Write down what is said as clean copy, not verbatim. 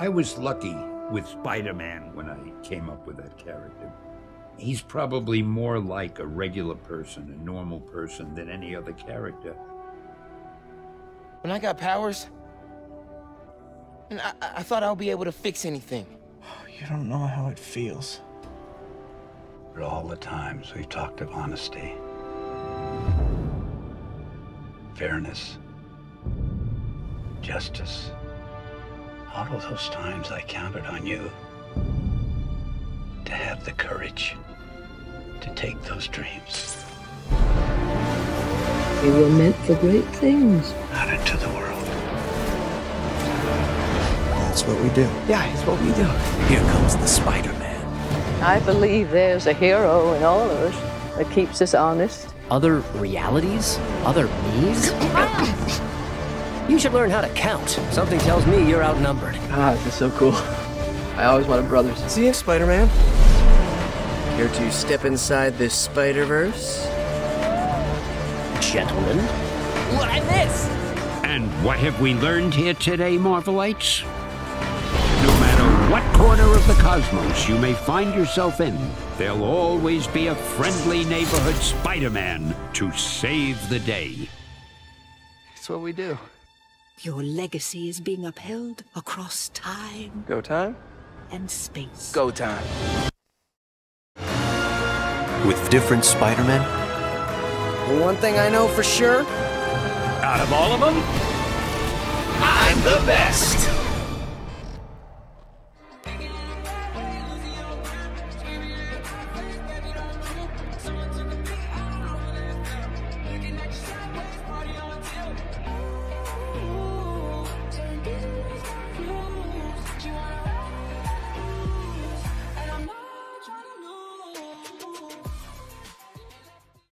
I was lucky with Spider-Man when I came up with that character. He's probably more like a regular person, a normal person, than any other character. When I got powers, and I thought I'll be able to fix anything. You don't know how it feels. But all the times we've talked of honesty, fairness, justice. Out of those times I counted on you to have the courage to take those dreams. We were meant for great things. Out into the world. That's what we do. Yeah, it's what we do. Here comes the Spider-Man. I believe there's a hero in all of us that keeps us honest. Other realities? Other me's? You should learn how to count. Something tells me you're outnumbered. Ah, this is so cool. I always wanted brothers. See you, Spider-Man. Here to step inside this Spider-Verse? Gentlemen, what I miss? And what have we learned here today, Marvelites? No matter what corner of the cosmos you may find yourself in, there'll always be a friendly neighborhood Spider-Man to save the day. That's what we do. Your legacy is being upheld across time. Go time? And space. Go time. With different Spider-Men. The one thing I know for sure, out of all of them, I'm the best.